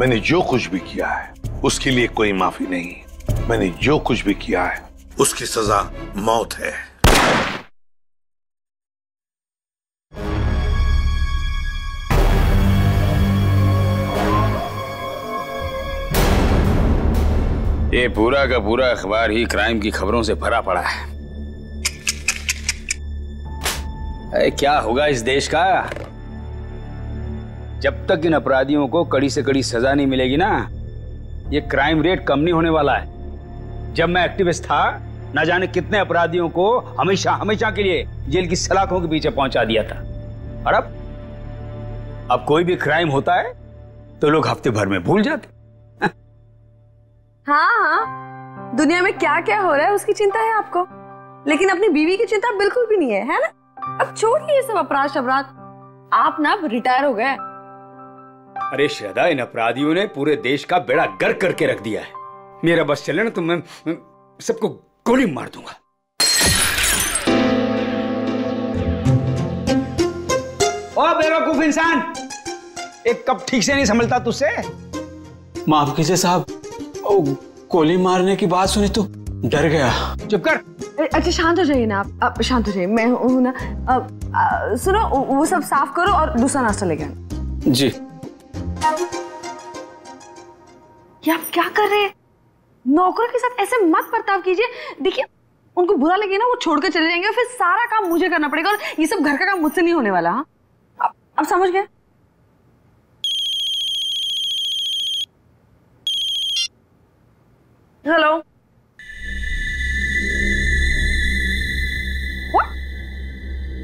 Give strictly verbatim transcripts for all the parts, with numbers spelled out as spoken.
मैंने जो कुछ भी किया है उसके लिए कोई माफी नहीं। मैंने जो कुछ भी किया है उसकी सजा मौत है। ये पूरा का पूरा अखबार ही क्राइम की खबरों से भरा पड़ा है। अरे क्या होगा इस देश का जब तक इन अपराधियों को कड़ी से कड़ी सजा नहीं मिलेगी ना। ये क्राइम रेट कम नहीं होने वाला है। जब मैं एक्टिविस्ट था ना जाने कितने अपराधियों को हमेशा हमेशा के लिए जेल की सलाखों के पीछे पहुंचा दिया था। और अब अब कोई भी क्राइम होता है तो लोग हफ्ते भर में भूल जाते। हाँ हाँ, दुनिया में क्या क्या हो रहा है उसकी चिंता है आपको, लेकिन अपनी बीवी की चिंता बिल्कुल भी नहीं है, है ना। अब छोड़िए ये सब अपराध शबराध, आप ना रिटायर हो गए। अरे श्रद्धा, इन अपराधियों ने पूरे देश का बेड़ा गर्क करके रख दिया है। मेरा बस चले ना तो मैं सबको गोली मार दूंगा। ओ बेवकूफ इंसान, एक कप ठीक से नहीं संभलता तुझसे। माफ कीजिए साहब, गोली मारने की बात सुनी तो डर गया। चुप कर। अच्छा शांत हो जाइए ना आप, आप शांत हो जाइए, मैं हूँ ना। आ, आ, सुनो वो सब साफ करो और दूसरा नाश्ता लेके आना। जी। ये आप क्या कर रहे हैं? नौकर के साथ ऐसे मत बर्ताव कीजिए। देखिए उनको बुरा लगे ना, वो छोड़ कर चले जाएंगे, फिर सारा काम मुझे करना पड़ेगा और ये सब घर का काम मुझसे नहीं होने वाला। हाँ आप, आप समझ गए। हेलो,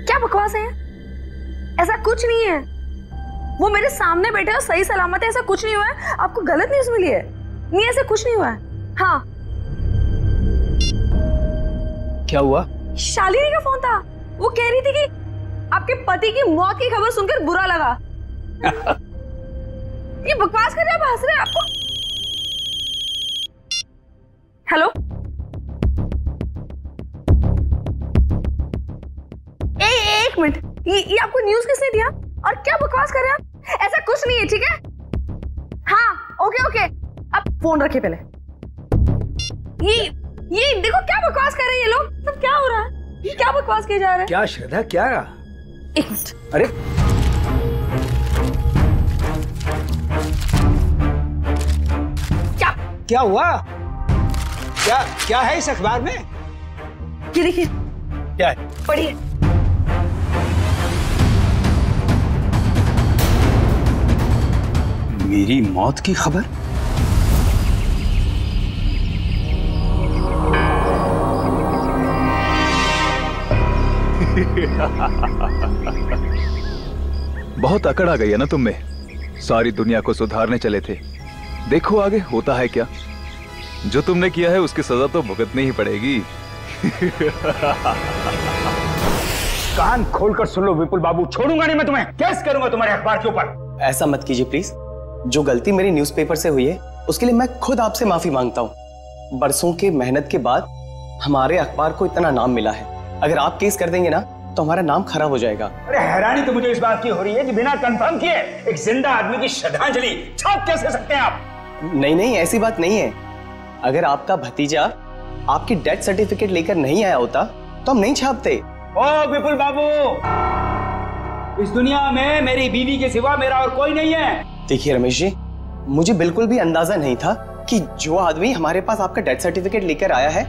क्या बकवास है? ऐसा कुछ नहीं है, वो मेरे सामने बैठे हो सही सलामत है, ऐसा कुछ नहीं हुआ है। आपको गलत न्यूज मिली है, नहीं ऐसा कुछ नहीं हुआ है। हाँ क्या हुआ? शालिनी का फोन था, वो कह रही थी कि आपके पति की मौत की खबर सुनकर बुरा लगा। ये बकवास कर रहे हैं, आप हंस रहे हैं। आपको हेलो, ए एक मिनट, ये, ये आपको न्यूज़ किसने दिया और क्या बकवास कर रहे हैं आप? ऐसा कुछ नहीं है, ठीक है। हाँ ओके ओके, आप फोन रखिए पहले। ये ये देखो क्या बकवास कर रहे हैं ये लोग, सब क्या हो रहा है, ये क्या बकवास किए जा रहे हैं। क्या श्रद्धा, क्या रहा? एक मिनट। अरे क्या क्या हुआ? क्या क्या है इस अखबार में? ये देखिए क्या है, पढ़िए। मेरी मौत की खबर? बहुत अकड़ आ गई है ना तुम में। सारी दुनिया को सुधारने चले थे, देखो आगे होता है क्या। जो तुमने किया है उसकी सजा तो भुगतनी ही पड़ेगी। कान खोलकर सुन लो विपुल बाबू, छोड़ूंगा नहीं मैं तुम्हें। केस करूंगा तुम्हारे अखबार के ऊपर। ऐसा मत कीजिए प्लीज। जो गलती मेरी न्यूज़पेपर से हुई है उसके लिए मैं खुद आपसे माफी मांगता हूँ। बरसों के मेहनत के बाद हमारे अखबार को इतना नाम मिला है, अगर आप केस कर देंगे ना तो हमारा नाम खराब हो जाएगा। अरे हैरानी तो मुझे इस बात की हो रही है कि बिना कंफर्म किए एक जिंदा आदमी की श्रद्धांजलि छाप कैसे सकते हैं आप। नहीं नहीं, ऐसी बात नहीं है। अगर आपका भतीजा आपकी डेथ सर्टिफिकेट लेकर नहीं आया होता तो हम नहीं छापते। ओ विपुल बाबू, इस दुनिया में मेरी बीवी के सिवा मेरा और कोई नहीं है। देखिए रमेश जी, मुझे बिल्कुल भी अंदाजा नहीं था कि जो आदमी हमारे पास आपका डेथ सर्टिफिकेट लेकर आया है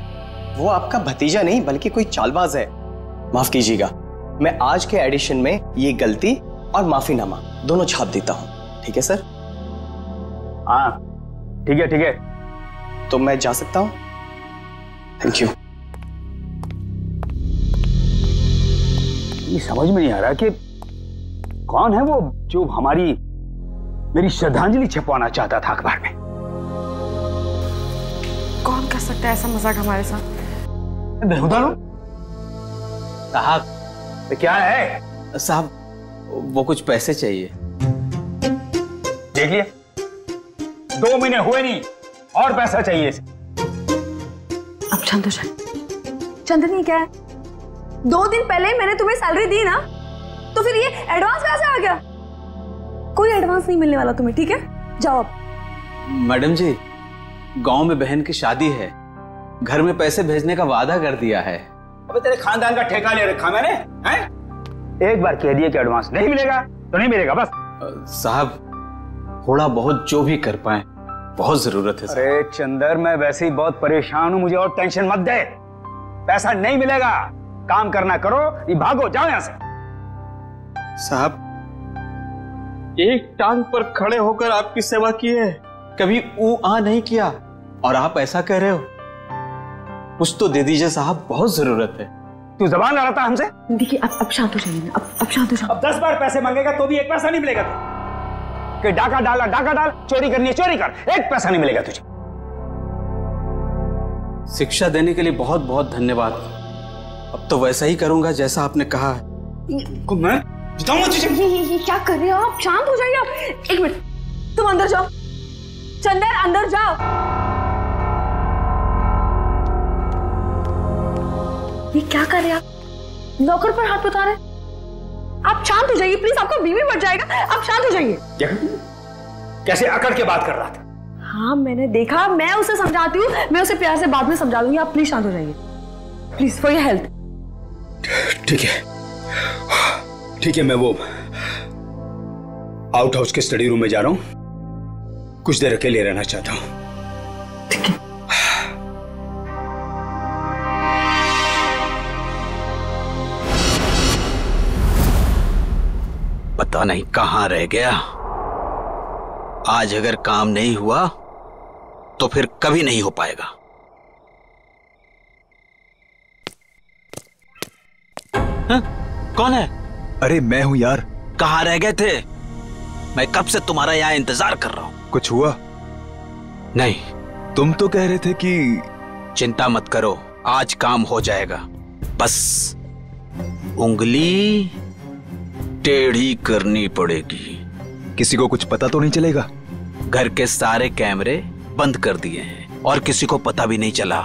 वो आपका भतीजा नहीं बल्कि कोई चालबाज है। माफ कीजिएगा, मैं आज के एडिशन में ये गलती और माफीनामा दोनों छाप देता हूँ। ठीक है सर? हाँ ठीक है ठीक है, तो मैं जा सकता हूं। Thank you. ये समझ में नहीं आ रहा कि कौन है वो जो हमारी मेरी श्रद्धांजलि छपवाना चाहता था अखबार में। कौन कर सकता है ऐसा मजाक हमारे साथ? बेहुदा लो साहब। क्या है साहब? वो कुछ पैसे चाहिए। देख लिया, दो महीने हुए नहीं और पैसा चाहिए इसे। अब शांत हो जाए। चंदनी क्या है, दो दिन पहले मैंने तुम्हें सैलरी दी ना, तो फिर ये एडवांस कहाँ से आ गया? कोई एडवांस नहीं मिलने वाला तुम्हें, ठीक है? जाओ अब। मैडम जी, गांव में बहन की शादी है, घर में पैसे भेजने का वादा कर दिया है। अबे तेरे खानदान का ठेका ले रखा मैंने, हैं? एक बार कह दिया कि एडवांस नहीं मिलेगा तो नहीं मिलेगा बस। साहब थोड़ा बहुत जो भी कर पाए, बहुत जरूरत है। अरे चंदर, मैं वैसे ही बहुत परेशान हूँ, मुझे और टेंशन मत दे। पैसा नहीं मिलेगा, काम करना करो, ये भागो, जाओ यहाँ से। साहब एक टांग पर खड़े होकर आपकी सेवा की है, कभी ऊ आ नहीं किया, और आप ऐसा कह रहे हो। कुछ तो दे दीजिए साहब, बहुत जरूरत है। तू जबान लड़ाता हमसे? देखिए अब अब शांत हो जाइए, अब अब शांत हो जाइए। अब दस बार पैसे मांगेगा तो भी एक पैसा नहीं मिलेगा तुझे। कि डाका डाला डाका डाल, चोरी करनी है चोरी कर, एक पैसा नहीं मिलेगा तुझे। शिक्षा देने के लिए बहुत बहुत धन्यवाद। अब तो वैसा ही करूंगा जैसा आपने कहा है। क्या कर रहे हो आप? शांत हो जाइए आप। एक मिनट, तुम अंदर जाओ। चंदर अंदर जाओ। ये क्या कर रहे हैं आप? नौकर पर हाथ उतारे? आप शांत हो जाइए प्लीज, आपका बीवी मर जाएगा, आप शांत हो जाइए। कैसे अकड़ के बात कर रहा था? हाँ मैंने देखा, मैं उसे समझाती हूँ, मैं उसे प्यार से बाद में समझा दूंगी, आप प्लीज शांत हो जाइए, प्लीज फॉर योर हेल्थ। ठीक है ठीक है, मैं वो आउट हाउस के स्टडी रूम में जा रहा हूँ, कुछ देर अकेले रहना चाहता हूँ। ठीक है। पता नहीं कहां रह गया। आज अगर काम नहीं हुआ तो फिर कभी नहीं हो पाएगा। हा? कौन है? अरे मैं हूं यार। कहां रह गए थे? मैं कब से तुम्हारा यहाँ इंतजार कर रहा हूं। कुछ हुआ? नहीं। तुम तो कह रहे थे कि चिंता मत करो, आज काम हो जाएगा, बस उंगली टेढ़ी करनी पड़ेगी। किसी को कुछ पता तो नहीं चलेगा? घर के सारे कैमरे बंद कर दिए हैं और किसी को पता भी नहीं चला।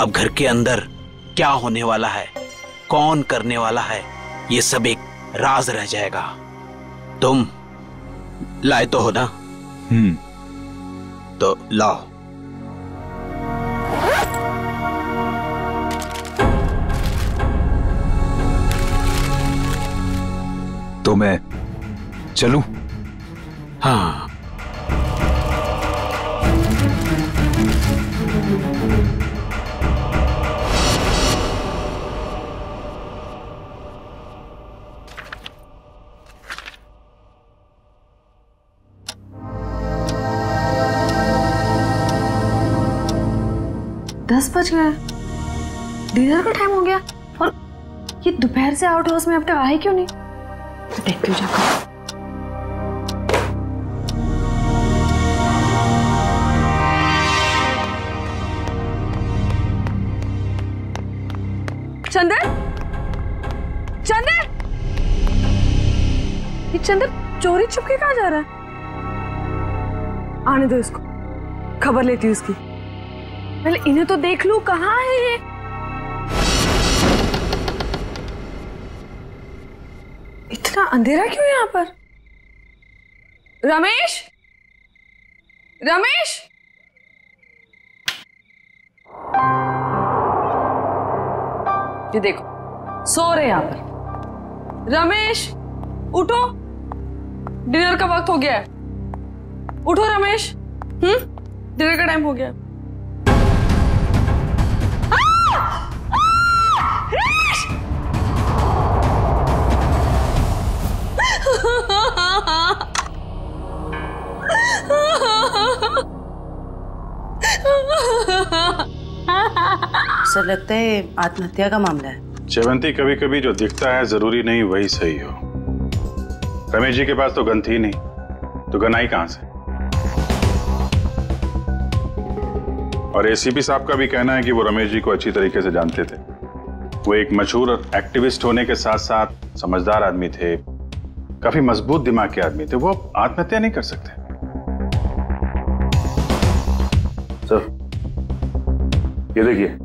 अब घर के अंदर क्या होने वाला है, कौन करने वाला है, ये सब एक राज रह जाएगा। तुम लाए तो हो ना? हम्म, तो लाओ। तो मैं चलूं? हाँ। दस बज गए, डिनर का टाइम हो गया, और ये दोपहर से आउट हाउस में अब तक आए क्यों नहीं? देख लो जाकर। चंदर, चंदर, ये चंदर चोरी छुपके कहाँ जा रहा है? आने दो इसको, खबर लेती हूँ इसकी। पहले इन्हें तो देख लूँ, कहाँ है ये? इतना अंधेरा क्यों यहाँ पर? रमेश, रमेश, ये देखो सो रहे यहाँ पर। रमेश उठो, डिनर का वक्त हो गया है, उठो रमेश। हम्म, डिनर का टाइम हो गया है। सर लगता है आत्महत्या का मामला है। शेवंती, कभी कभी जो दिखता है जरूरी नहीं वही सही हो। रमेश जी के पास तो गन थी नहीं तो गन आई कहां से? और एसीपी साहब का भी कहना है कि वो रमेश जी को अच्छी तरीके से जानते थे। वो एक मशहूर और एक्टिविस्ट होने के साथ साथ समझदार आदमी थे, काफी मजबूत दिमाग के आदमी थे, वो आत्महत्या नहीं कर सकते। सर ये देखिए,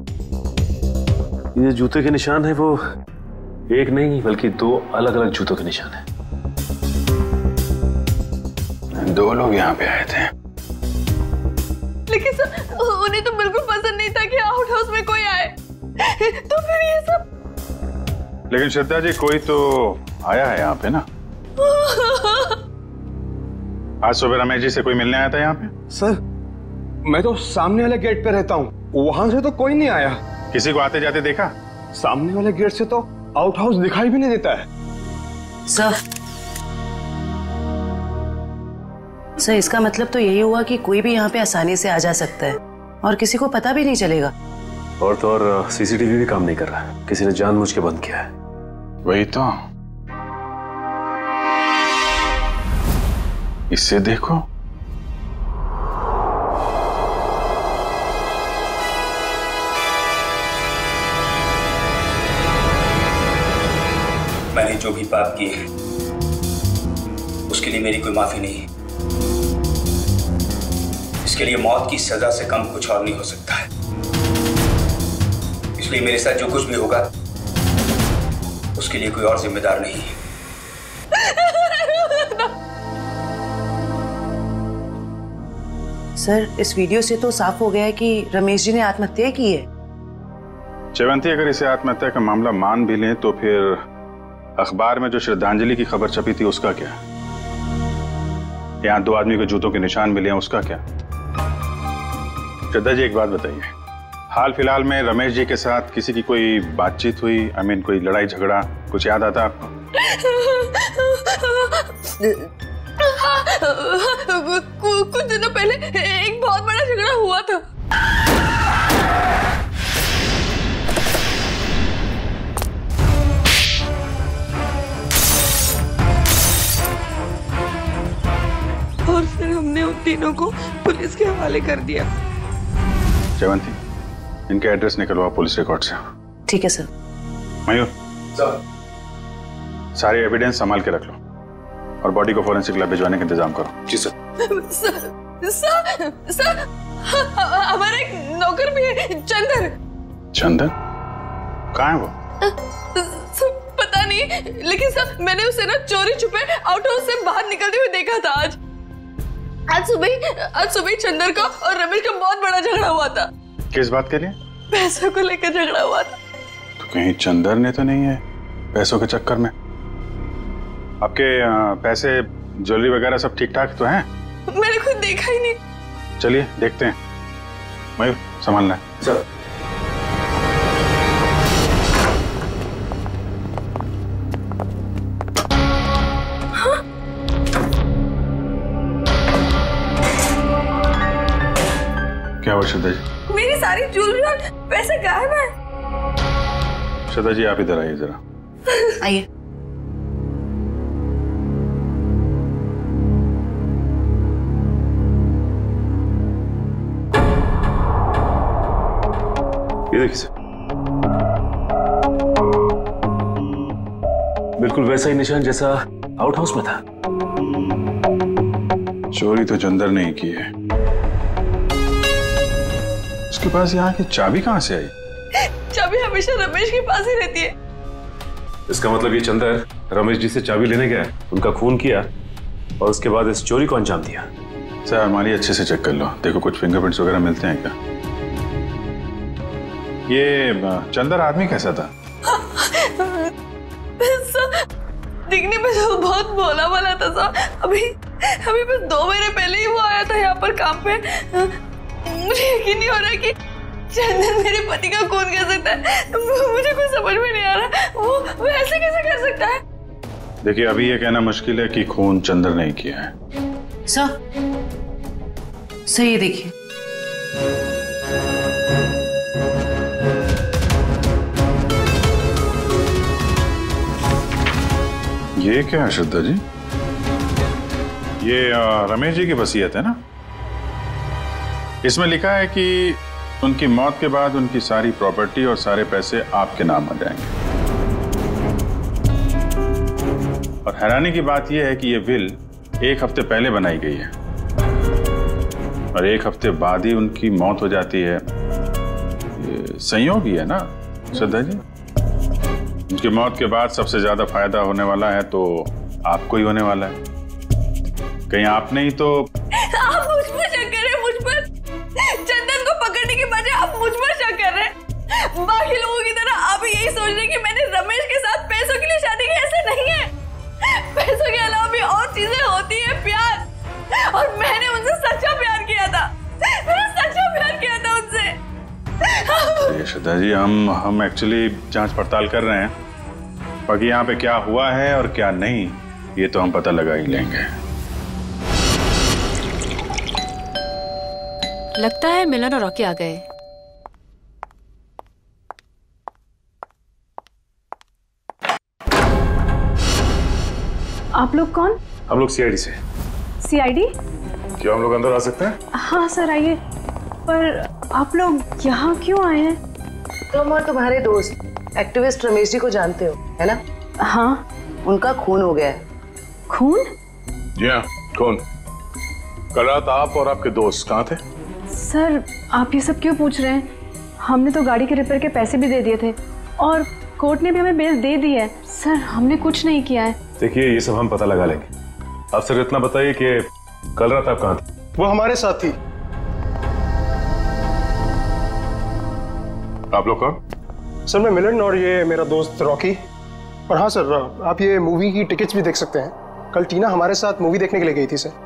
ये जूते के निशान है, वो एक नहीं बल्कि दो अलग अलग जूतों के निशान है। दो लोग यहाँ पे आए थे, लेकिन सर उन्हें तो बिल्कुल पसंद नहीं था कि आउट हाउस में कोई आए, तो फिर ये सब। लेकिन श्रद्धा जी कोई तो आया है यहाँ पे ना? आज सुबह रमेश जी से कोई मिलने आया था यहाँ पे? सर मैं तो सामने वाले गेट पे रहता हूँ, वहां से तो कोई नहीं आया। किसी को आते जाते देखा? सामने वाले गेट से तो आउट हाउस दिखाई भी नहीं देता है। सर सर इसका मतलब तो यही हुआ कि कोई भी यहाँ पे आसानी से आ जा सकता है और किसी को पता भी नहीं चलेगा। और तो और सीसीटीवी भी काम नहीं कर रहा है, किसी ने जानबूझ के बंद किया है। वही तो, इसे देखो। मैंने जो भी पाप किए हैं उसके लिए मेरी कोई माफी नहीं है। इसके लिए मौत की सजा से कम कुछ और नहीं हो सकता है। इसलिए मेरे साथ जो कुछ भी होगा उसके लिए कोई और जिम्मेदार नहीं है। सर इस वीडियो से तो साफ हो गया है कि रमेश जी ने आत्महत्या की है। जयवंती अगर इसे आत्महत्या का मामला मान भी लें तो फिर अखबार में जो श्रद्धांजलि की खबर छपी थी उसका क्या? यहाँ दो आदमी के जूतों के निशान मिले हैं, उसका क्या? श्रद्धा जी एक बात बताइए, हाल फिलहाल में रमेश जी के साथ किसी की कोई बातचीत हुई? आई मीन कोई लड़ाई झगड़ा कुछ याद आता आपको? कुछ दिनों पहले एक बहुत बड़ा झगड़ा हुआ था। और फिर हमने उन तीनों को पुलिस के हवाले कर दिया। जयवंती इनका एड्रेस निकलवाओ पुलिस रिकॉर्ड से। ठीक है सर। मयूर सर सारे एविडेंस संभाल के रख लो और बॉडी को फोरेंसिक लैब भिजवाने का इंतजाम करो। जी सर। सर सर, सर हमारा एक नौकर भी है, चंदन। चंदन कहाँ है वो? सर पता नहीं, लेकिन सर मैंने उसे ना चोरी छुपे आउट हाउस से बाहर निकलते हुए देखा था। आज आज सुबह आज सुबह चंदर का और रमेश का बहुत बड़ा झगड़ा हुआ था। किस बात के लिए? पैसों को लेकर झगड़ा हुआ था। तो कहीं चंदर ने तो नहीं है पैसों के चक्कर में? आपके पैसे ज्वेलरी वगैरह सब ठीक ठाक तो हैं? मैंने खुद देखा ही नहीं। चलिए देखते हैं। मयूर संभालना है। सर क्या हुआ श्रद्धा जी? मेरी सारी ज्वेलरी और पैसे गायब हैं। श्रद्धा जी आप इधर आइए जरा। आइए। ये देखिए सर, बिल्कुल वैसा ही निशान जैसा आउट हाउस में था। चोरी तो चंदर ने ही की है, उसके पास यहाँ की चाबी कहाँ से आई? चाबी हमेशा रमेश के पास ही रहती है। इसका मतलब ये चंदर रमेश जी से चाबी लेने गया, उनका खून किया और उसके बाद इस चोरी को अंजाम दिया। सर हमारी अच्छे से चेक कर लो, देखो कुछ फिंगरप्रिंट्स वगैरह मिलते हैं क्या? ये चंदर आदमी कैसा था? दिखने में तो बहुत भोला वाला था सर। अभी अभी बस दो महीने पहले ही वो आया था यहाँ पर काम पे। मुझे यकीन नहीं हो रहा कि चंदन मेरे पति का खून कर सकता है। मुझे कुछ समझ में नहीं आ रहा, वो वो ऐसे कैसे कर सकता है? देखिए अभी ये कहना मुश्किल है कि खून चंदन नहीं किया है। सर सर ये देखिए ये क्या है श्रद्धा जी? ये रमेश जी की वसीयत है ना? इसमें लिखा है कि उनकी मौत के बाद उनकी सारी प्रॉपर्टी और सारे पैसे आपके नाम आ जाएंगे। और हैरानी की बात यह है कि यह विल एक हफ्ते पहले बनाई गई है और एक हफ्ते बाद ही उनकी मौत हो जाती है। ये संयोग ही है ना श्रद्धा जी? उनकी मौत के बाद सबसे ज्यादा फायदा होने वाला है तो आपको ही होने वाला है। कहीं आपने ही तो आप मुझ पर शक करें, मुझ पर के बजाय आप मुझ पर शक कर रहे हैं। बाकी लोगों की तरह आप यही सोच रहे हैं कि मैंने रमेश के साथ पैसों के लिए शादी की। ऐसा नहीं है, पैसों के अलावा भी और चीजें होती है, प्यार। और मैंने उनसे सच्चा प्यार किया था, मैंने सच्चा प्यार किया था उनसे। यशोदा जी, हम हम एक्चुअली जांच पड़ताल कर रहे हैं, बाकी यहाँ पे क्या हुआ है और क्या नहीं ये तो हम पता लगा ही लेंगे। लगता है मिलन और रॉकी आ गए। आप लोग कौन? हम लोग सीआईडी से। सीआईडी? क्यों, हम लोग अंदर आ सकते हैं? हाँ सर आइए। पर आप लोग यहाँ क्यों आए हैं? तुम और तुम्हारे दोस्त एक्टिविस्ट रमेश जी को जानते हो, है ना? हाँ। उनका खून हो गया है। खून? जी हाँ, खून। कल रात आप और आपके दोस्त कहाँ थे? सर आप ये सब क्यों पूछ रहे हैं? हमने तो गाड़ी के रिपेयर के पैसे भी दे दिए थे और कोर्ट ने भी हमें बेल दे दी है। सर हमने कुछ नहीं किया है। देखिए ये सब हम पता लगा लेंगे। आप सर इतना बताइए कि कल रात आप कहाँ थे? वो हमारे साथ थी। आप लोग कौन? सर मैं मिलन और ये मेरा दोस्त रॉकी। और हाँ सर, आप ये मूवी की टिकट्स भी देख सकते हैं। कल टीना हमारे साथ मूवी देखने के लिए गई थी सर।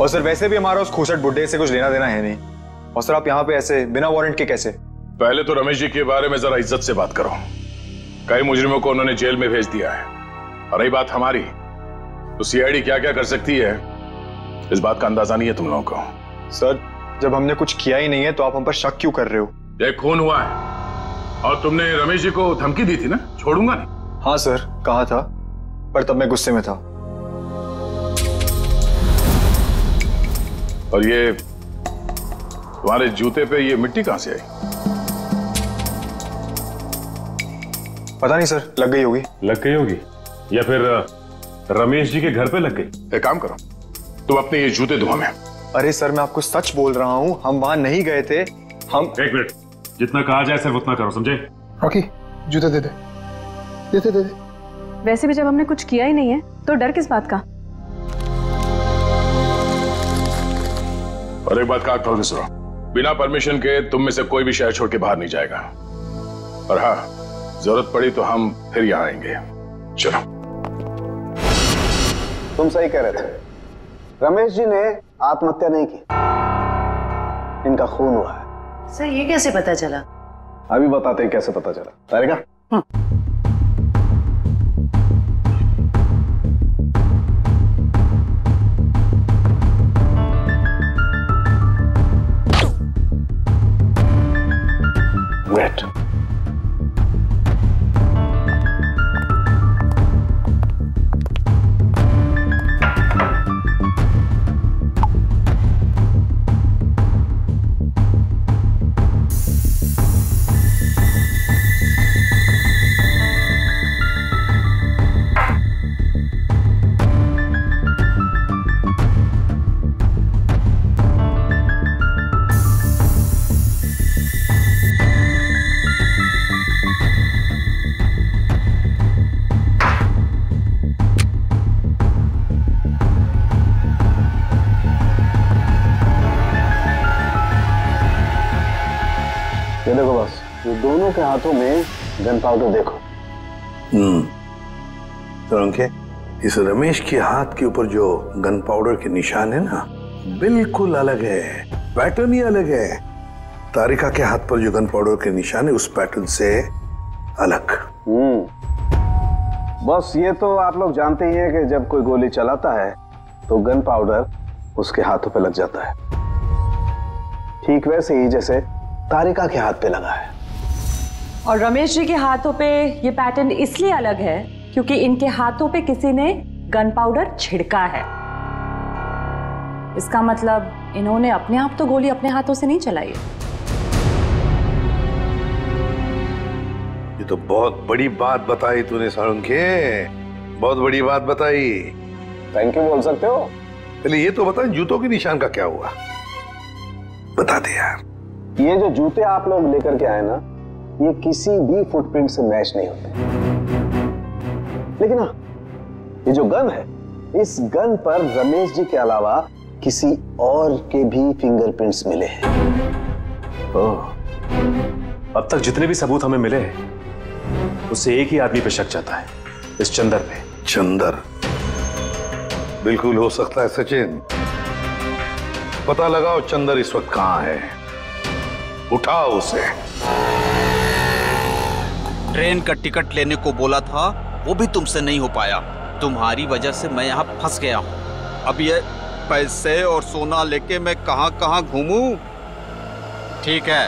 और सर वैसे भी हमारा उस खूसट बुड्ढे से कुछ लेना देना है नहीं। और सर आप यहाँ पे ऐसे बिना वारंट के कैसे? पहले तो रमेश जी के बारे में जरा इज्जत से बात करो। कई मुजरिमों को उन्होंने जेल में भेज दिया है। और ये बात हमारी तो सीआईडी क्या क्या कर सकती है इस बात का अंदाजा नहीं है तुम लोगों को। सर जब हमने कुछ किया ही नहीं है तो आप हम पर शक क्यों कर रहे हो? ये खून हुआ है और तुमने रमेश जी को धमकी दी थी ना, छोड़ूंगा नहीं। हाँ सर कहा था, पर तब मैं गुस्से में था। और ये तुम्हारे जूते पे ये मिट्टी कहां से आई? पता नहीं सर, लग गई होगी। लग गई होगी या फिर रमेश जी के घर पे लग गई। एक काम करो, तुम अपने ये जूते धुआं में। अरे सर मैं आपको सच बोल रहा हूँ, हम वहां नहीं गए थे। हम एक मिनट, जितना कहा जाए सर उतना करो, समझे? रॉकी जूते दे दे, दे दे। वैसे भी जब हमने कुछ किया ही नहीं है तो डर किस बात का? और एक बात का ठोर के सुनो, बिना परमिशन के तुम में से कोई भी शहर छोड़ के बाहर नहीं जाएगा। और हाँ जरूरत पड़ी तो हम फिर यहाँ आएंगे। चलो। तुम सही कह रहे थे, रमेश जी ने आत्महत्या नहीं की, इनका खून हुआ है। सर ये कैसे पता चला? अभी बताते हैं कैसे पता चला। तारिका के हाथों में गन पाउडर देखो। हम्म तो इस रमेश के हाथ के ऊपर जो गन पाउडर के निशान है ना, बिल्कुल अलग है, पैटर्न ही अलग है। तारिका के हाथ पर जो गन पाउडर के निशान है उस पैटर्न से अलग। हम्म बस ये तो आप लोग जानते ही हैं कि जब कोई गोली चलाता है तो गन पाउडर उसके हाथों पे लग जाता है, ठीक वैसे ही जैसे तारिका के हाथ पे लगा है। और रमेश जी के हाथों पे ये पैटर्न इसलिए अलग है क्योंकि इनके हाथों पे किसी ने गन पाउडर छिड़का है। इसका मतलब इन्होंने अपने आप तो गोली अपने हाथों से नहीं चलाई है। ये तो बहुत बड़ी बात बताई तूने सारुंखे, बहुत बड़ी बात बताई। थैंक यू बोल सकते हो। पहले ये तो बता जूतों के निशान का क्या हुआ, बता दे यार। ये जो जूते आप लोग लेकर के आए ना, ये किसी भी फुटप्रिंट से मैच नहीं होते। लेकिन हाँ ये जो गन है, इस गन पर रमेश जी के अलावा किसी और के भी फिंगरप्रिंट्स मिले हैं। ओह, अब तक जितने भी सबूत हमें मिले हैं, उससे एक ही आदमी पे शक जाता है, इस चंदर पे। चंदर? बिल्कुल हो सकता है सचिन। पता लगाओ चंदर इस वक्त कहाँ है, उठाओ उसे। ट्रेन का टिकट लेने को बोला था, वो भी तुमसे नहीं हो पाया। तुम्हारी वजह से मैं यहाँ फंस गया हूँ। अब ये पैसे और सोना लेके मैं कहाँ कहाँ घूमू? ठीक है,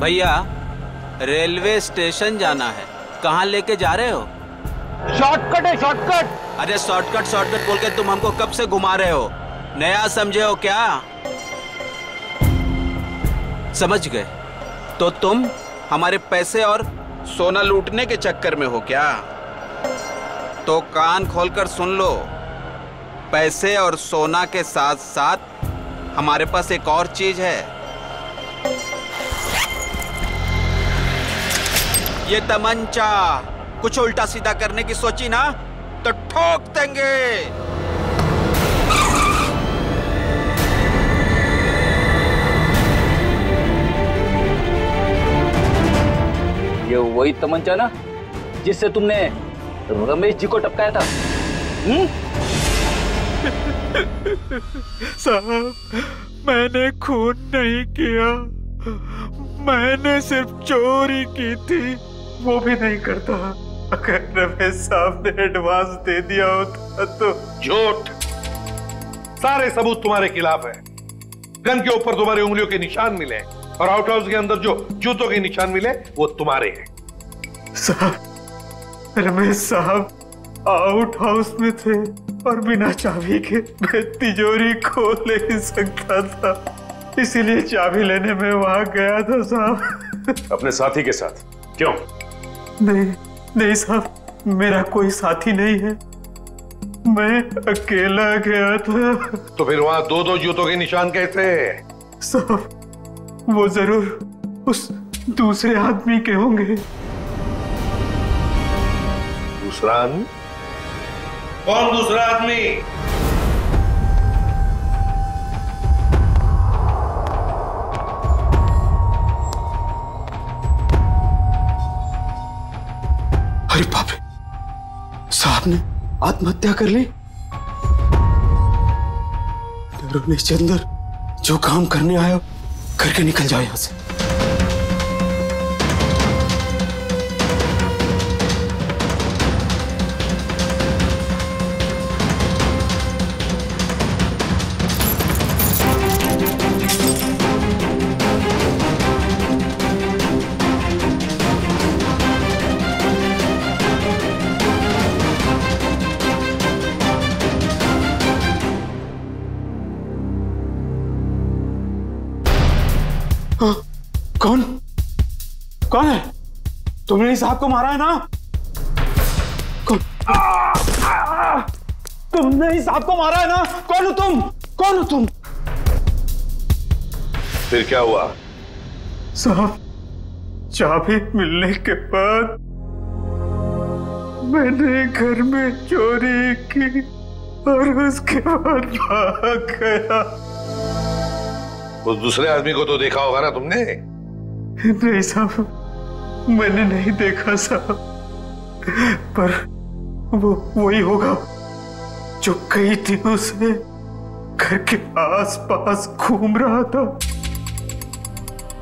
भैया रेलवे स्टेशन जाना है, कहाँ लेके जा रहे हो? शॉर्टकट है, शॉर्टकट। अरे शॉर्टकट शॉर्टकट बोल के तुम हमको कब से घुमा रहे हो? नया समझे हो क्या? समझ गए तो तुम हमारे पैसे और सोना लूटने के चक्कर में हो क्या? तो कान खोलकर सुन लो, पैसे और सोना के साथ साथ हमारे पास एक और चीज है। ये तमंचा। कुछ उल्टा सीधा करने की सोची ना तो ठोक देंगे। ये वही तमंचा ना जिससे तुमने रमेश जी को टपकाया था? हम्म? साहब, मैंने खून नहीं किया, मैंने सिर्फ चोरी की थी। वो भी नहीं करता अगर रमेश साहब ने एडवांस दे दिया होता तो। झूठ, सारे सबूत तुम्हारे खिलाफ है। गन के ऊपर तुम्हारी उंगलियों के निशान मिले और आउट हाउस के अंदर जो जूतों के निशान मिले वो तुम्हारे हैं। साहब, रमेश साहब आउट हाउस में थे और बिना चाबी के मैं तिजोरी खोल नहीं सकता था, इसीलिए चाबी लेने में वहां गया था साहब। अपने साथी के साथ? क्यों? नहीं नहीं साहब, मेरा कोई साथी नहीं है, मैं अकेला गया था। तो फिर वहां दो दो जूतों के निशान कैसे? साहब वो जरूर उस दूसरे आदमी के होंगे। दूसरा आदमी? कौन दूसरा आदमी? साहब ने आत्महत्या कर ली? रमेश चंदर, जो काम करने आया करके निकल जाओ यहां से। कौन कौन है? तुमने साहब को मारा है ना? कौन? आ, आ, आ, तुमने साहब को मारा है ना? कौन हो तुम? कौन हो तुम? फिर क्या हुआ? साहब चाबी मिलने के बाद मैंने घर में चोरी की और उसके बाद भाग गया। उस दूसरे आदमी को तो देखा होगा ना तुमने? नहीं साहब, मैंने नहीं देखा साहब, पर वो वही होगा जो कई दिनों से घर के आसपास घूम रहा था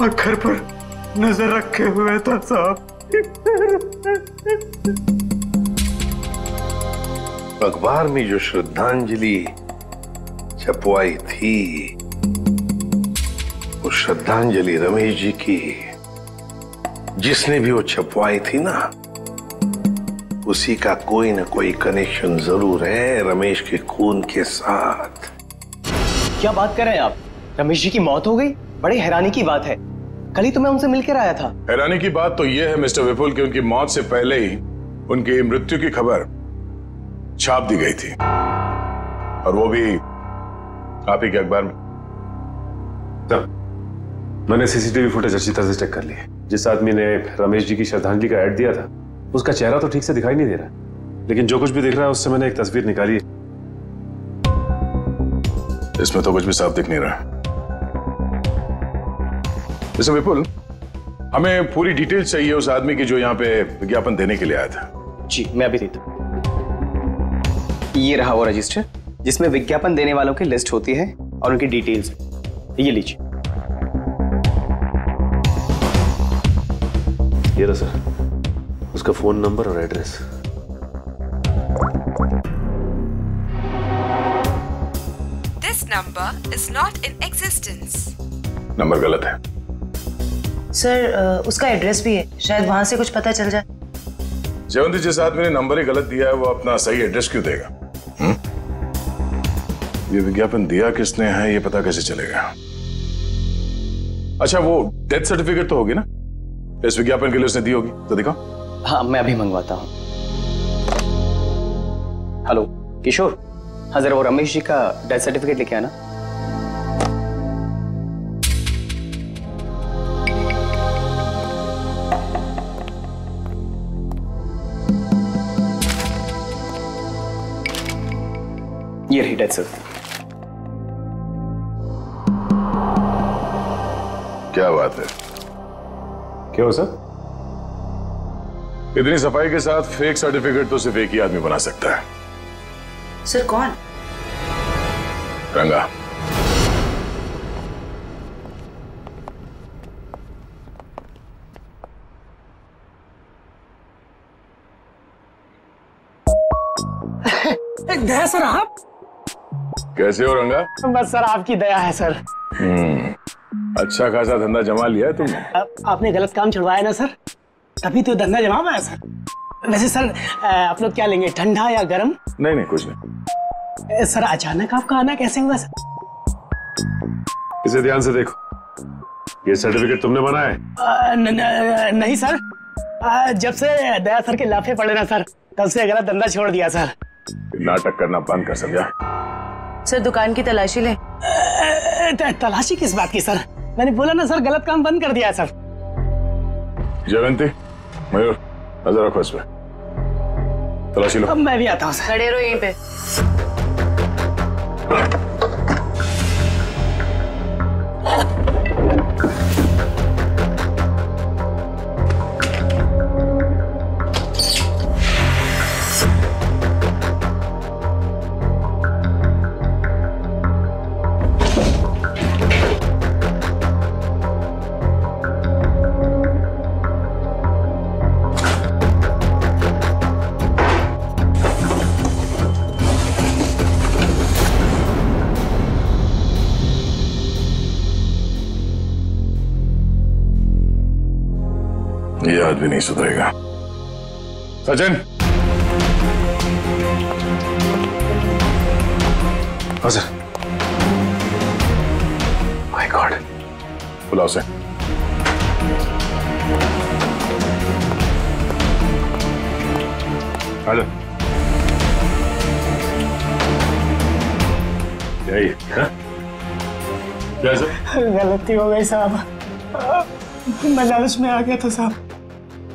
और घर पर नजर रखे हुए था साहब। अखबार में जो श्रद्धांजलि छपवाई थी, श्रद्धांजलि रमेश जी की जिसने भी वो छपवाई थी ना, उसी का कोई ना कोई कनेक्शन जरूर है रमेश के खून के साथ। क्या बात कर रहे हैं आप? रमेश जी की मौत हो गई? बड़ी हैरानी की बात है, कल ही तो मैं उनसे मिलकर आया था। हैरानी की बात तो यह है मिस्टर विपुल कि उनकी मौत से पहले ही उनकी मृत्यु की खबर छाप दी गई थी, और वो भी आप ही के अखबार में। मैंने सीसीटीवी फुटेज अच्छी तरह से चेक कर ली है। जिस आदमी ने रमेश जी की श्रद्धांजलि का ऐड दिया था उसका चेहरा तो ठीक से दिखाई नहीं दे रहा, लेकिन जो कुछ भी दिख रहा है उससे मैंने एक तस्वीर निकाली है। इसमें तो कुछ भी साफ दिख नहीं रहा। जैसे विपुल, हमें पूरी डिटेल चाहिए उस आदमी की जो यहाँ पे विज्ञापन देने के लिए आया था। जी मैं अभी देता हूँ। ये रहा वो रजिस्टर जिसमें विज्ञापन देने वालों की लिस्ट होती है और उनकी डिटेल्स। ये लीजिए। ये रहा सर, उसका फोन नंबर और address. Number is not in existence. Number गलत है सर। उसका एड्रेस भी है, शायद वहां से कुछ पता चल जाए। जयवंती, जिस आदमी ने नंबर ही गलत दिया है वो अपना सही एड्रेस क्यों देगा? हम्म? ये विज्ञापन दिया किसने है ये पता कैसे चलेगा? अच्छा, वो डेथ सर्टिफिकेट तो होगी ना इस विज्ञापन के लिए, उसने दी होगी तो दिखाओ। हाँ मैं अभी मंगवाता हूँ। हेलो किशोर, हाँ जरा वो रमेश जी का डेथ सर्टिफिकेट लेके आना। ये रही डेथ सर्टिफिकेट। क्या बात है, क्यों सर? इतनी सफाई के साथ फेक सर्टिफिकेट तो सिर्फ एक ही आदमी बना सकता है। सर कौन? रंगा। दया सर, आप कैसे हो रंगा? बस सर आपकी दया है सर। अच्छा खासा धंधा जमा लिया है तुमने। आपने गलत काम छुड़वाया ना सर, तभी तो धंधा जमा हुआ है सर। वैसे सर आप लोग क्या लेंगे, ठंडा या गर्म? नहीं नहीं कुछ नहीं। सर अचानक आपका आना कैसे हुआ सर? इसे ध्यान से देखो, ये सर्टिफिकेट तुमने बनाया है? न, न, नहीं सर, आ, जब से दया सर के लाफे पड़े ना सर तब से गलत धंधा छोड़ दिया सर। नाटक करना बंद कर, समझा? सर दुकान की तलाशी ले। त, तलाशी किस बात की सर? मैंने बोला ना सर गलत काम बंद कर दिया सर। जयवंती, मयूर नजर रखो इस पे, तलाशी लो। अब मैं भी आता हूँ सर। खड़े रहो यहीं पे। यह आदमी नहीं सुधरेगा। सचिन। हाँ सर। माय गॉड, बुलाओ उसे। हेलो यही है क्या सर? गलती हो गई साहब, मैं लालच में आ गया था साहब।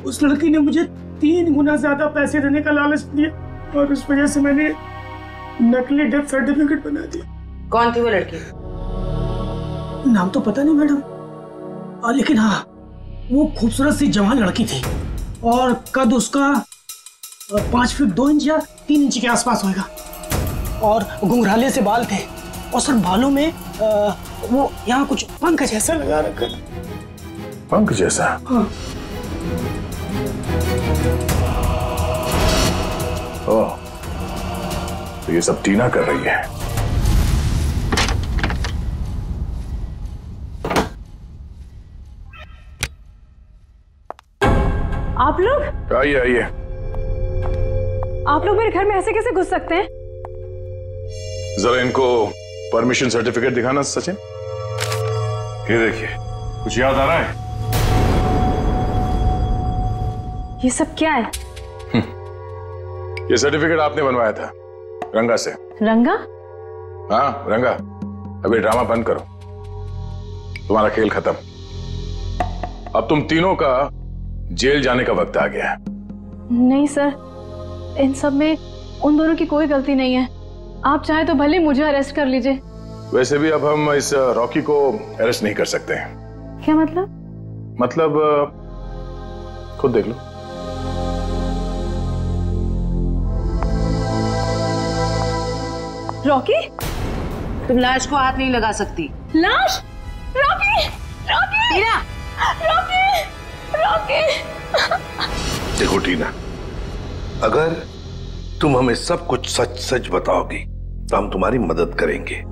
उस लड़की ने मुझे तीन गुना ज्यादा पैसे देने का लालच दिया और उस वजह से मैंने नकली डेथ सर्टिफिकेट बना दिया। कौन थी वो लड़की? नाम तो पता नहीं मैडम, और लेकिन हाँ वो खूबसूरत सी जवान लड़की थी और कद उसका पाँच फीट दो इंच या तीन इंच के आसपास होगा और घुंघराले से बाल थे और सर बालों में आ, वो यहाँ कुछ पंख जैसा लगा रखा था। पंख जैसा? हाँ। ओह, तो ये सब टीना कर रही है। आप लोग आइए आइए। आप लोग मेरे घर में ऐसे कैसे घुस सकते हैं? जरा इनको परमिशन सर्टिफिकेट दिखाना सचिन। ये देखिए, कुछ याद आ रहा है? ये सब क्या है? ये सर्टिफिकेट आपने बनवाया था रंगा से। रंगा? हाँ रंगा, अभी ड्रामा बंद करो, तुम्हारा खेल खत्म। अब तुम तीनों का जेल जाने का वक्त आ गया है। नहीं सर, इन सब में उन दोनों की कोई गलती नहीं है। आप चाहे तो भले मुझे अरेस्ट कर लीजिए। वैसे भी अब हम इस रॉकी को अरेस्ट नहीं कर सकते हैं। क्या मतलब? मतलब खुद देख लो। रॉकी, तुम लाश को हाथ नहीं लगा सकती। लाश? Rocky, Rocky, Tina, Rocky, Rocky. देखो टीना, अगर तुम हमें सब कुछ सच सच बताओगी तो हम तुम्हारी मदद करेंगे।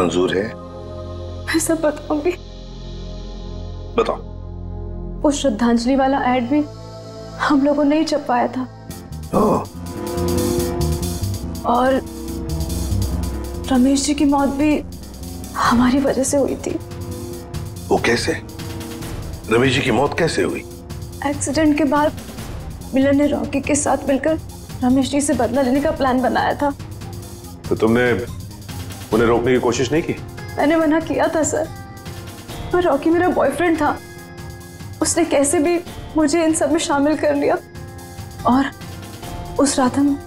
मंजूर है? मैं सब बताऊंगी। बताओ। उस श्रद्धांजलि वाला एड भी हम लोगों ने ही छपवाया था। ओ। और रमेश जी की मौत भी हमारी वजह से हुई थी। वो कैसे? रमेश जी की मौत कैसे हुई? एक्सीडेंट के बाद मिलन ने रॉकी के साथ मिलकर रमेश जी से बदला लेने का प्लान बनाया था। तो तुमने उन्हें रोकने की कोशिश नहीं की? मैंने मना किया था सर, पर रॉकी मेरा बॉयफ्रेंड था। उसने कैसे भी मुझे इन सब में शामिल कर लिया। और उस रात हम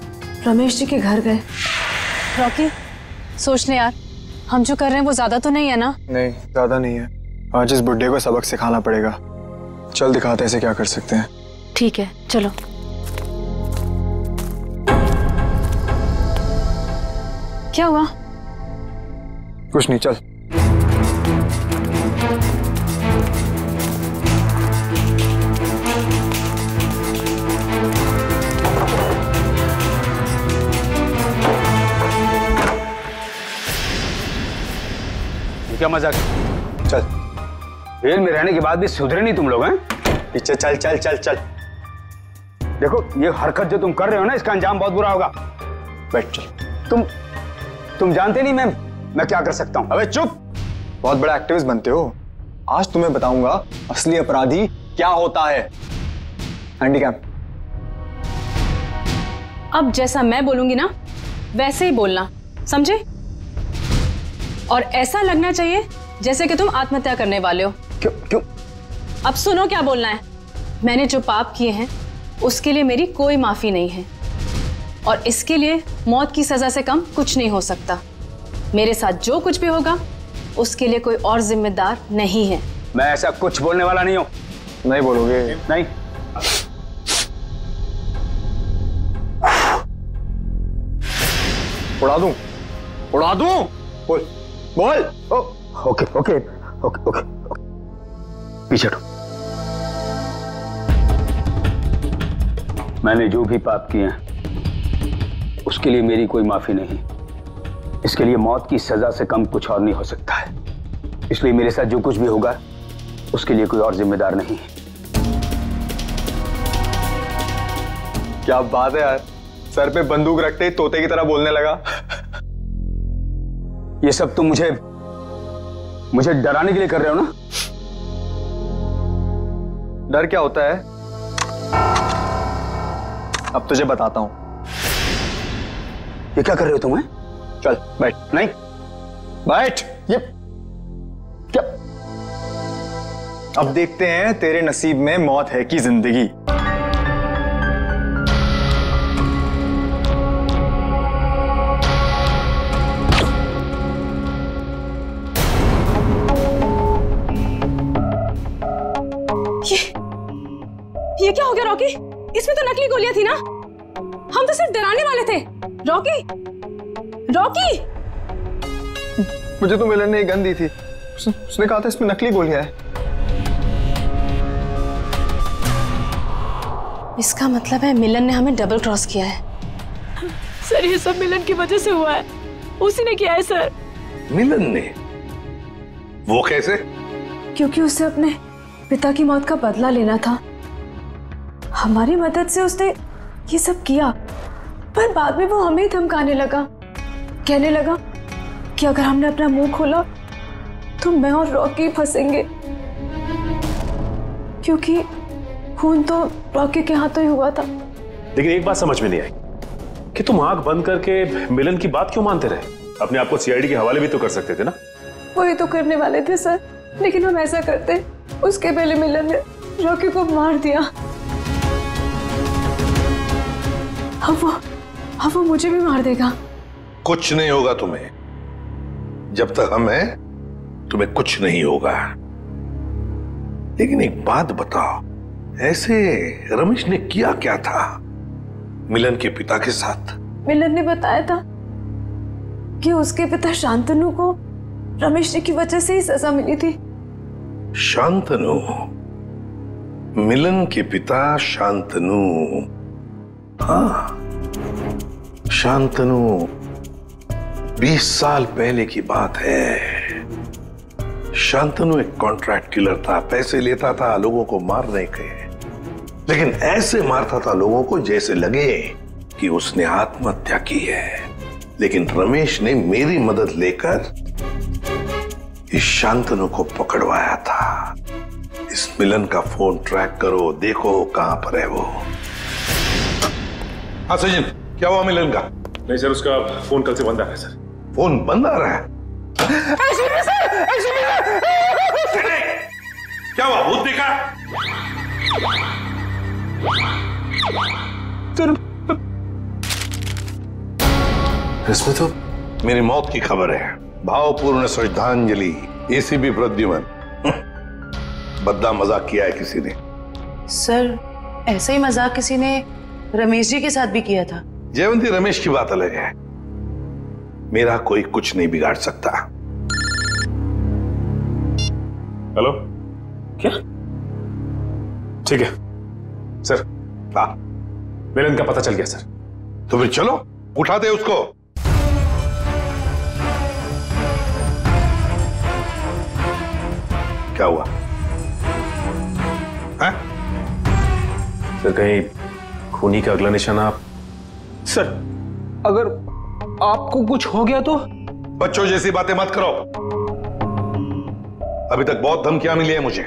रमेश जी के घर गए। रॉकी, सोच ले यार, हम जो कर रहे हैं वो ज्यादा तो नहीं है ना? नहीं, ज्यादा नहीं है। आज इस बुड्ढे को सबक सिखाना पड़ेगा। चल दिखाते ऐसे क्या कर सकते हैं। ठीक है, चलो। क्या हुआ? कुछ नहीं, चल। क्या मजाक? चल। जेल में रहने के बाद भी सुधरे नहीं तुम लोग हैं? पीछे चल चल चल चल। देखो ये हरकत जो तुम कर रहे हो ना, इसका अंजाम बहुत बुरा होगा। बैठ चल। तुम तुम जानते नहीं मैं मैं क्या कर सकता हूँ। अबे चुप। बहुत बड़ा एक्टिविस्ट बनते हो। आज तुम्हें बताऊंगा असली अपराधी क्या होता है। हैंडीकैप। अब जैसा मैं बोलूंगी ना वैसे ही बोलना, समझे? और ऐसा लगना चाहिए जैसे कि तुम आत्महत्या करने वाले हो। क्यों क्यों? अब सुनो क्या बोलना है। मैंने जो पाप किए हैं उसके लिए मेरी कोई माफी नहीं है, और इसके लिए मौत की सजा से कम कुछ नहीं हो सकता। मेरे साथ जो कुछ भी होगा उसके लिए कोई और जिम्मेदार नहीं है। मैं ऐसा कुछ बोलने वाला नहीं हूँ। नहीं बोलोगे? नहीं। उड़ा दूं? उड़ा दूं? बोल बोल। Okay okay okay okay. पीछे हटो। मैंने जो भी पाप किए हैं उसके लिए मेरी कोई माफी नहीं। इसके लिए मौत की सजा से कम कुछ और नहीं हो सकता है। इसलिए मेरे साथ जो कुछ भी होगा उसके लिए कोई और जिम्मेदार नहीं है। क्या बात है यार, सर पे बंदूक रखते ही तोते की तरह बोलने लगा। ये सब तुम मुझे मुझे डराने के लिए कर रहे हो ना? डर क्या होता है? अब तुझे बताता हूं। ये क्या कर रहे हो तुम? है? चल बैठ। नहीं बैठ। ये क्या? अब देखते हैं तेरे नसीब में मौत है कि जिंदगी। ये क्या हो गया रॉकी? इसमें तो नकली गोलियां थी ना। हम तो सिर्फ डराने वाले थे। Rocky, Rocky. मुझे तो मिलन ने एक गन दी थी। उसने कहा था इसमें नकली गोलियां हैं। इसका मतलब है मिलन ने हमें डबल क्रॉस किया है। सर ये सब मिलन की वजह से हुआ है। उसी ने किया है सर। मिलन ने? वो कैसे? क्योंकि उसे अपने पिता की मौत का बदला लेना था। हमारी मदद से उसने ये सब किया, पर बाद में वो हमें धमकाने लगा। कहने लगा कि अगर हमने अपना मुंह खोला तो मैं और रॉकी फंसेंगे, क्योंकि खून तो रॉकी के हाथों ही हुआ था। लेकिन एक बात समझ में नहीं आई कि तुम आंख बंद करके मिलन की बात क्यों मानते रहे? अपने आप को सीआईडी के हवाले भी तो कर सकते थे ना। वही तो करने वाले थे सर, लेकिन हम ऐसा करते उसके पहले मिलन ने रॉकी को मार दिया। अब वो, अब वो मुझे भी मार देगा। कुछ नहीं होगा तुम्हें, जब तक हम हैं तुम्हें कुछ नहीं होगा। लेकिन एक बात बताओ, ऐसे रमेश ने किया क्या था मिलन के पिता के साथ? मिलन ने बताया था कि उसके पिता शांतनु को रमेश जी की वजह से ही सजा मिली थी। शांतनु? मिलन के पिता शांतनु? हाँ, शांतनु। बीस साल पहले की बात है। शांतनु एक कॉन्ट्रैक्ट किलर था, पैसे लेता था लोगों को मारने के, लेकिन ऐसे मारता था लोगों को जैसे लगे कि उसने आत्महत्या की है। लेकिन रमेश ने मेरी मदद लेकर इस शांतनु को पकड़वाया था। इस मिलन का फोन ट्रैक करो, देखो कहां पर है वो। हाँ सचिन, क्या हुआ मिलन का? नहीं सर, उसका फोन कल से बंद आ रहा है सर। फोन बंद आ रहा है? एक्शन में सर, एक्शन में। क्या हुआ, भूत देखा? इसमें तो मेरी मौत की खबर है। भावपूर्ण श्रद्धांजलि, एसीबी प्रद्युमन। बद्दा मजाक किया है किसी ने। सर, ऐसा ही मजाक किसी ने रमेश जी के साथ भी किया था। जयवंती, रमेश की बात अलग है, मेरा कोई कुछ नहीं बिगाड़ सकता। हेलो, क्या? ठीक है सर। हाँ, मिलन का पता चल गया सर। तो फिर चलो उठा दे उसको। क्या हुआ? हाँ? सर, कहीं खूनी का अगला निशाना आप? सर, अगर आपको कुछ हो गया तो? बच्चों जैसी बातें मत करो। अभी तक बहुत धमकियां मिली है मुझे,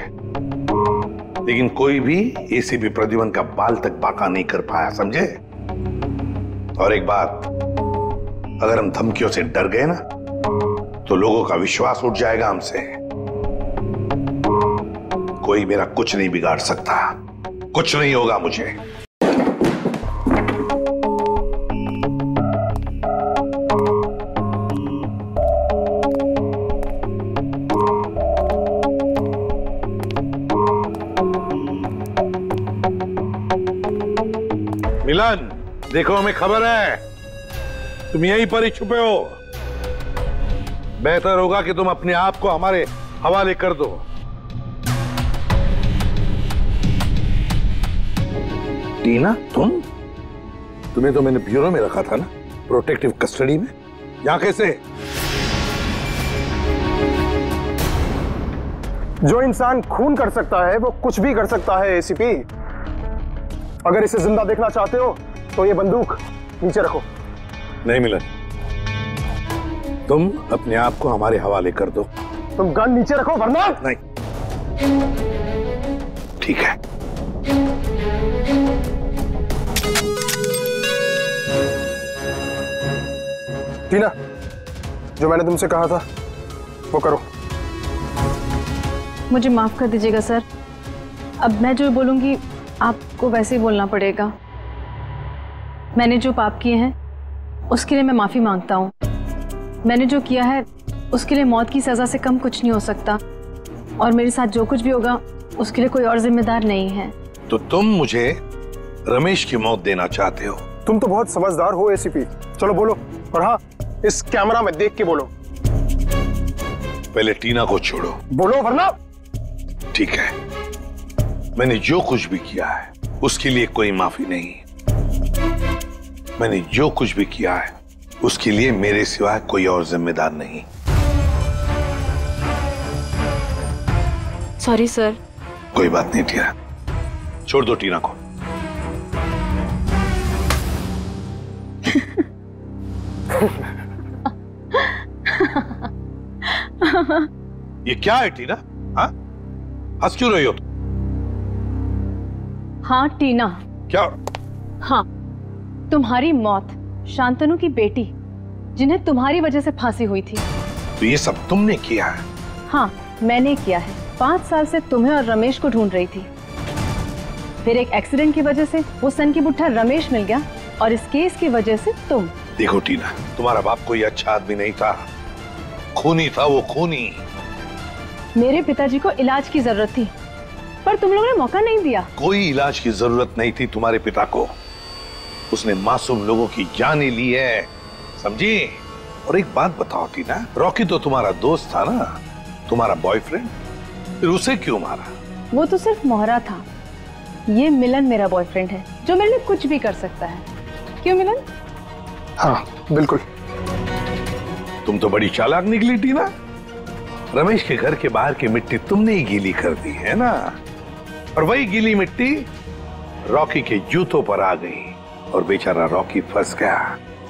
लेकिन कोई भी एसीबी प्रद्युमन का बाल तक बाका नहीं कर पाया, समझे? और एक बात, अगर हम धमकियों से डर गए ना तो लोगों का विश्वास उठ जाएगा हमसे। कोई मेरा कुछ नहीं बिगाड़ सकता, कुछ नहीं होगा मुझे। मिलन, देखो हमें खबर है तुम यहीं पर ही छुपे हो। बेहतर होगा कि तुम अपने आप को हमारे हवाले कर दो। टीना, तुम तुम्हें तो मैंने ब्यूरो में रखा था ना, प्रोटेक्टिव कस्टडी में। यहाँ कैसे? जो इंसान खून कर सकता है वो कुछ भी कर सकता है एसीपी। अगर इसे जिंदा देखना चाहते हो तो ये बंदूक नीचे रखो। नहीं मिलन, तुम अपने आप को हमारे हवाले कर दो। तुम गन नीचे रखो वरना। नहीं, ठीक है। टीना, जो मैंने तुमसे कहा था वो करो। मुझे माफ कर दीजिएगा सर, अब मैं जो बोलूंगी आपको वैसे ही बोलना पड़ेगा। मैंने जो पाप किए हैं उसके लिए मैं माफी मांगता हूँ। मैंने जो किया है उसके लिए मौत की सजा से कम कुछ नहीं हो सकता, और मेरे साथ जो कुछ भी होगा उसके लिए कोई और जिम्मेदार नहीं है। तो तुम मुझे रमेश की मौत देना चाहते हो? तुम तो बहुत समझदार हो एसीपी, चलो बोलो। और हाँ, इस कैमरा में देख के बोलो। पहले टीना को छोड़ो। बोलो वरना। ठीक है, मैंने जो कुछ भी किया है उसके लिए कोई माफी नहीं। मैंने जो कुछ भी किया है उसके लिए मेरे सिवाय कोई और जिम्मेदार नहीं। Sorry sir. कोई बात नहीं टीना, छोड़ दो टीना को। ये क्या है टीना? हाँ, हंस क्यों रही हो? हाँ टीना। क्या? हाँ, तुम्हारी मौत शांतनु की बेटी, जिन्हें तुम्हारी वजह से फांसी हुई थी। तो ये सब तुमने किया है? हाँ, मैंने किया है। पांच साल से तुम्हें और रमेश को ढूंढ रही थी। फिर एक एक्सीडेंट की वजह से वो सन की बुट्ठा रमेश मिल गया और इस केस की वजह से तुम। देखो टीना, तुम्हारा बाप कोई अच्छा आदमी नहीं था, खूनी था वो, खूनी। मेरे पिताजी को इलाज की जरूरत थी पर तुम लोगों ने मौका नहीं दिया। कोई इलाज की जरूरत नहीं थी तुम्हारे पिता को, उसने मासूम लोगों की जाने ली है, समझी? और एक बात बताओ टीना, रॉकी तो तुम्हारा दोस्त था ना, तुम्हारा बॉयफ्रेंड, फिर उसे क्यों मारा? वो तो सिर्फ मोहरा था, ये मिलन मेरा बॉयफ्रेंड है जो मेरे लिए कुछ भी कर सकता है। क्यों मिलन? हाँ बिल्कुल। तुम तो बड़ी चालाक निकली टीना, रमेश के घर के बाहर की मिट्टी तुमने ही गीली कर दी है ना, और वही गीली मिट्टी रॉकी के जूतों पर आ गई और बेचारा रॉकी फंस गया।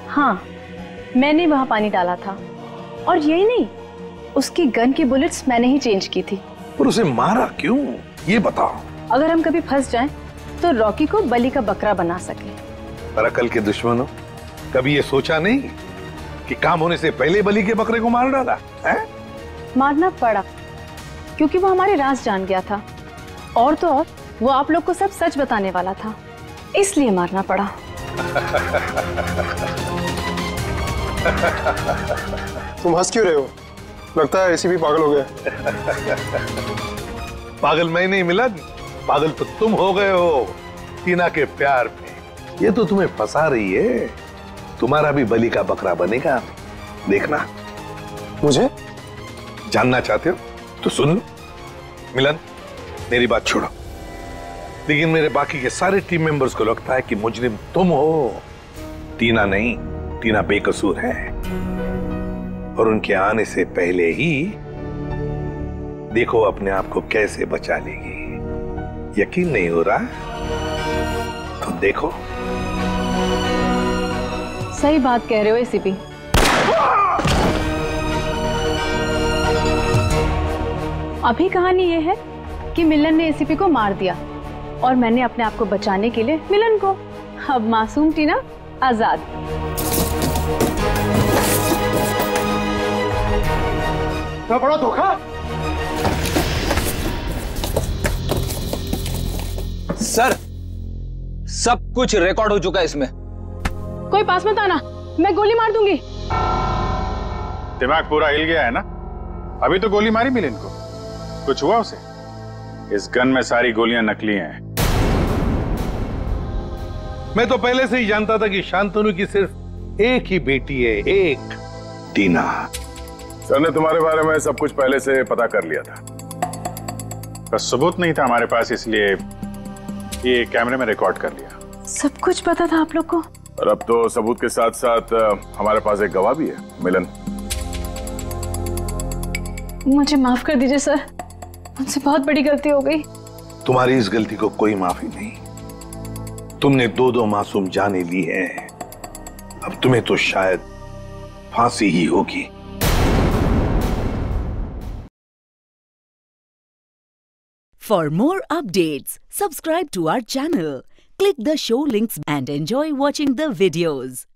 हाँ, मैंने वहाँ पानी डाला था, और यही नहीं, उसकी गन की बुलेट्स मैंने ही चेंज की थी। पर उसे मारा क्यों, ये बताओ? अगर हम कभी फंस जाएं, तो रॉकी को बलि का बकरा बना सके। पर अकल के दुश्मनों, कभी ये सोचा नहीं कि काम होने से पहले बलि के बकरे को मार डाला है? मारना पड़ा क्योंकि वो हमारे राज जान गया था, और तो और वो आप लोग को सब सच बताने वाला था, इसलिए मारना पड़ा। तुम हंस क्यों रहे हो? लगता है ऐसे भी पागल हो गए। पागल मैं नहीं मिला, पागल तो तुम हो गए हो टीना के प्यार में। ये तो तुम्हें फंसा रही है, तुम्हारा भी बलि का बकरा बनेगा, देखना। मुझे जानना चाहते हो तो सुन लो। मिलन, मेरी बात छोड़ो, लेकिन मेरे बाकी के सारे टीम मेंबर्स को लगता है कि मुजरिम तुम हो, टीना नहीं। टीना बेकसूर है, और उनके आने से पहले ही देखो अपने आप को कैसे बचा लेगी। यकीन नहीं हो रहा तो देखो। सही बात कह रहे हो एसीपी। अभी कहानी ये है कि मिलन ने एसीपी को मार दिया और मैंने अपने आप को बचाने के लिए मिलन को। अब मासूम टीना आजाद। तो बड़ा धोखा। सर, सब कुछ रिकॉर्ड हो चुका है इसमें। कोई पास मत आना, मैं गोली मार दूंगी। दिमाग पूरा हिल गया है ना? अभी तो गोली मारी मिलन को, कुछ हुआ उसे? इस गन में सारी गोलियां नकली हैं। मैं तो पहले से ही जानता था कि शांतनु की सिर्फ एक ही बेटी है, एक टीना। सर ने तुम्हारे बारे में सब कुछ पहले से पता कर लिया था, पर सबूत नहीं था हमारे पास, इसलिए ये कैमरे में रिकॉर्ड कर लिया। सब कुछ पता था आप लोग को? और अब तो सबूत के साथ साथ हमारे पास एक गवाह भी है, मिलन। मुझे माफ कर दीजिए सर, मुझसे बहुत बड़ी गलती हो गई। तुम्हारी इस गलती को कोई माफी नहीं, तुमने दो दो मासूम जाने ली है, अब तुम्हें तो शायद फांसी ही होगी। For more updates, subscribe to our channel, click the show links and enjoy watching the videos.